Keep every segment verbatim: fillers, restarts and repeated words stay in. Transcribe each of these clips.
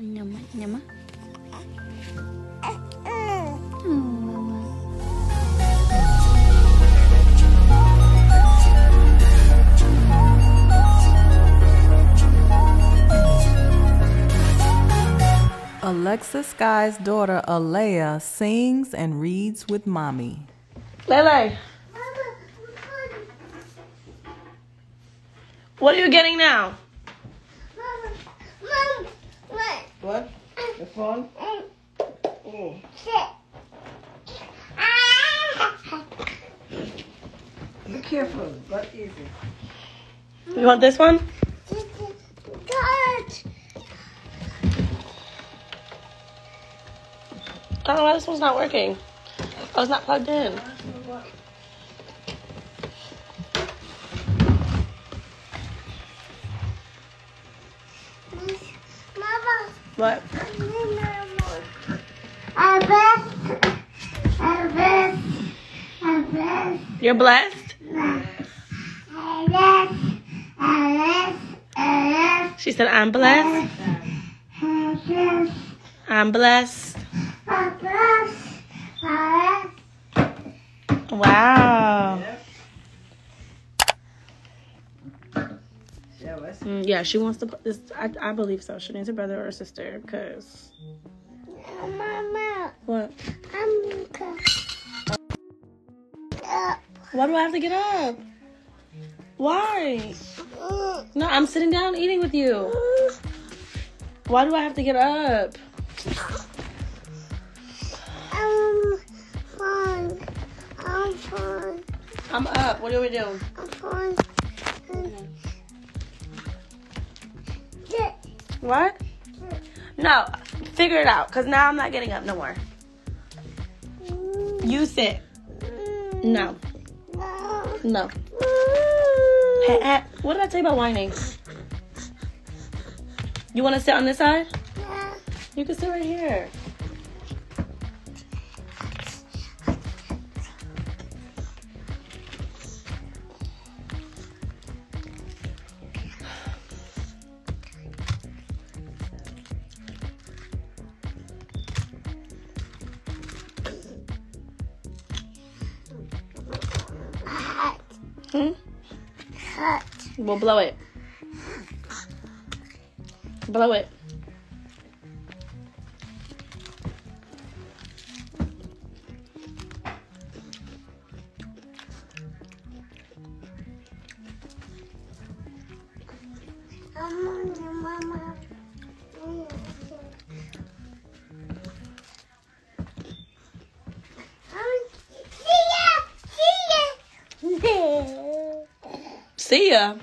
Nyama, nyama. Alexis Sky's daughter, Alaiya, sings and reads with mommy. Lele. What are you getting now? Mama, Mama, what? What? The phone? Oh. Be careful, but easy. You want this one? I don't know why this one's not working. I was not plugged in. Mama. What? I'm blessed. I'm blessed. I'm blessed. You're blessed? I'm blessed. I'm blessed. I'm blessed. She said, I'm blessed. I'm blessed. I'm blessed. Wow. Mm, yeah, she wants to put this. I, I believe so. She needs a brother or a sister because. Mama. What? I'm. Why do I have to get up? Why? No, I'm sitting down eating with you. Why do I have to get up? I'm up. What do we do? I'm fine. What? No. Figure it out. Because now I'm not getting up no more. You sit. No. No. Hey, hey, what did I tell you about whining? You want to sit on this side? Yeah. You can sit right here. Hmm? Hot. We'll blow it. Blow it. See ya.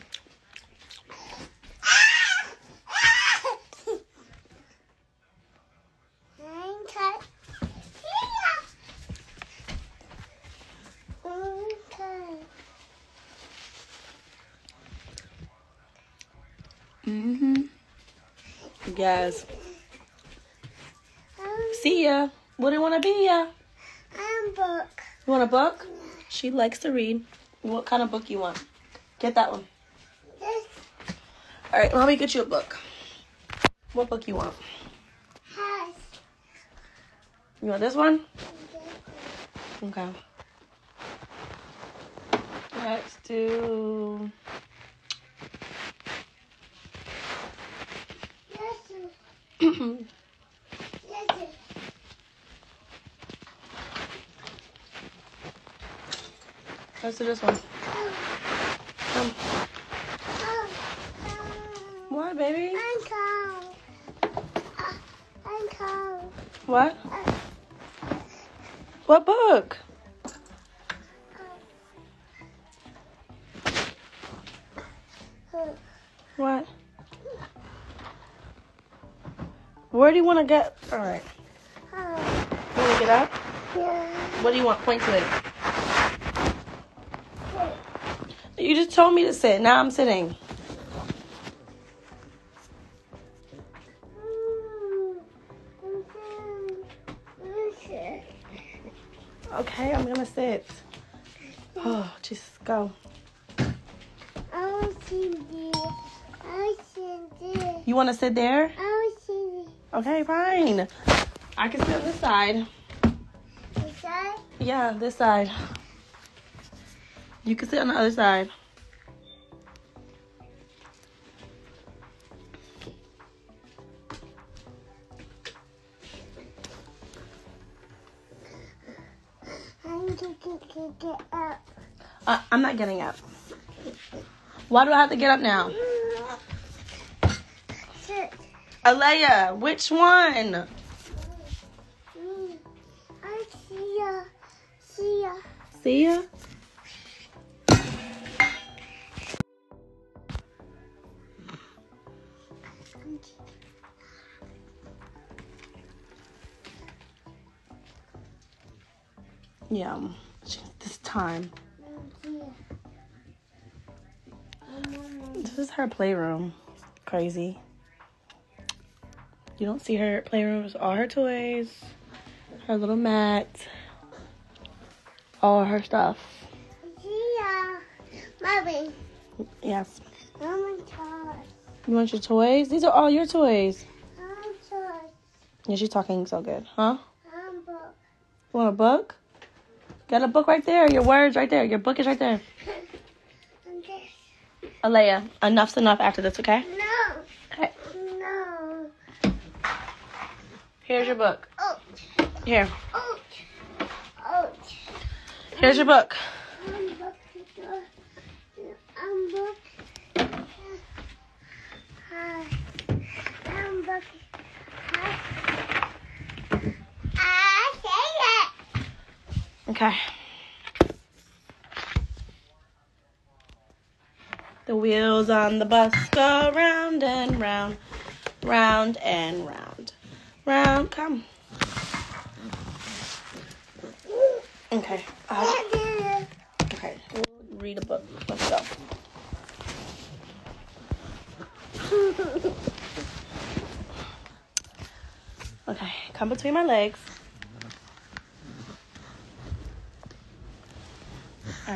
Mm-hmm. You guys. See ya. What do you want to be ya? I'm book. You want a book? She likes to read. What kind of book you want? Get that one. Yes. All right, let me get you a book. What book you want? House. You want this one? Okay. Let's do. Yes. Yes. Let's do this one. Um. What, baby? I'm cold. Uh, I'm cold. What? Uh, what book? Uh, what? Where do you want to get? All right. Uh, you want to get up? Yeah. What do you want? Point to it. You just told me to sit. Now I'm sitting. Okay, I'm gonna sit. Oh, Jesus, go. You wanna sit there? Okay, fine. I can sit on this side. This side? Yeah, this side. You can sit on the other side. Get up. Uh, I'm not getting up. Why do I have to get up now? Sit. Alaiya, which one? Me. I see ya. See ya. See ya? Yeah. This time. This is her playroom. Crazy. You don't see her playroom. It's all her toys, her little mat, all her stuff. Yeah. Mommy. Yes. Mommy toys. You want your toys? These are all your toys. Mommy toys. Yeah, she's talking so good, huh? I'm book. You want a book? Got a book right there. Your words right there. Your book is right there. Okay. Alaiya, enough's enough after this, okay? No. Okay. No. Here's your book. Oh. Here. Oh. Oh. Here's your book. Um, book. Um, book. Hi. Um, book. Hi. I say it. Okay. The wheels on the bus go round and round, round and round, round. Come. Okay. Uh, okay. We'll read a book. Let's go. Okay. Come between my legs. All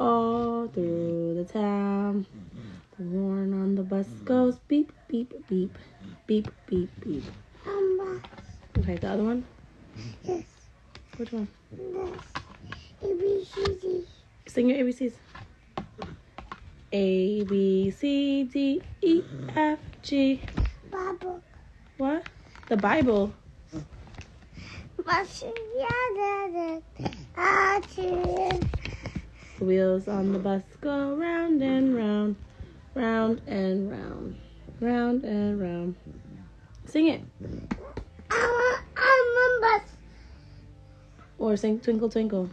All through the town. The horn on the bus goes beep, beep, beep, beep, beep, beep. Um, okay, the other one? Yes. Which one? This. A B C D. Sing your A B Cs. A B C D E F G. Bible. What? The Bible. The wheels on the bus go round and round, round and round, round and round. Sing it. I'm on bus. Or sing Twinkle Twinkle.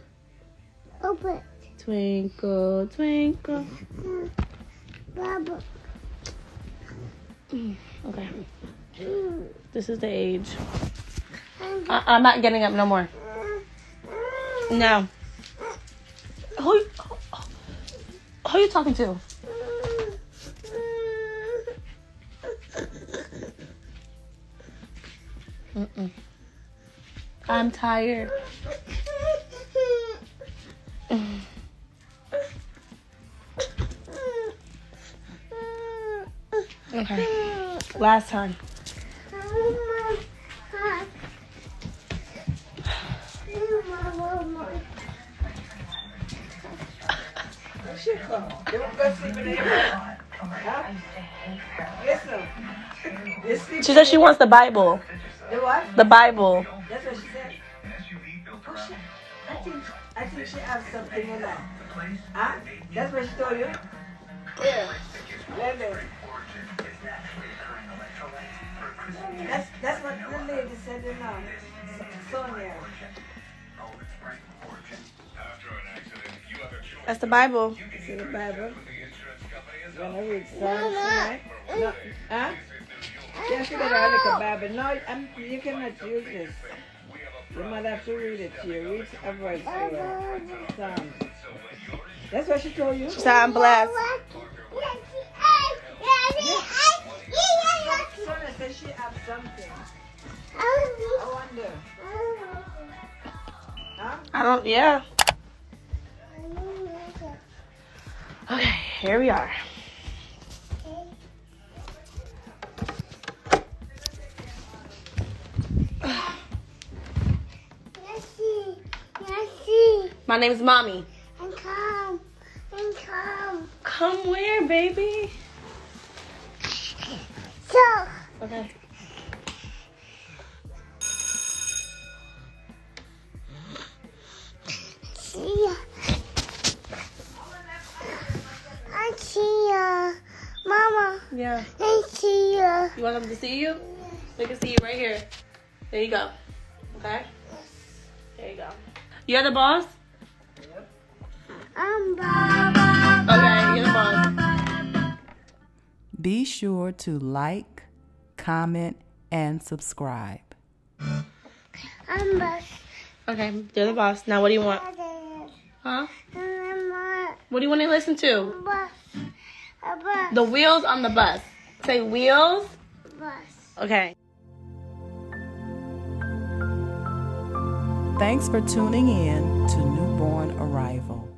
Open. Twinkle Twinkle. Bubble. Okay. This is the age. I I'm not getting up no more. No. Who, who, who are you talking to? Mm-mm. I'm tired. Mm. Okay. Last time. She said she wants the Bible. The what? The Bible. That's what she said. I think, I think she has something in that. Huh? That's what she told you? Yeah. That's, that's what the lady said in now. Sonia. That's the Bible. See the Bible. Mama. No, huh? Just because I look at Bible. No, I'm, you cannot use this. You might have to read it to you. Read a voice to Psalm. That's what she told you? Psalm bless. Sona says she has something. I wonder. Huh? I don't, yeah. Okay, here we are. My name's Mommy. And come, and come. Come where, baby? So. Okay. See ya. I see ya, Mama. Yeah. I see ya. You want them to see you? They can see you right here. There you go. Okay. There you go. You're the boss. I'm Bob. Okay, you're the boss. Be sure to like, comment, and subscribe. I'm boss. Okay, you're the boss. Now, what do you want? Huh? What do you want to listen to? Bus. A bus. The wheels on the bus. Say wheels. Bus. Okay. Thanks for tuning in to Newborn Arrival.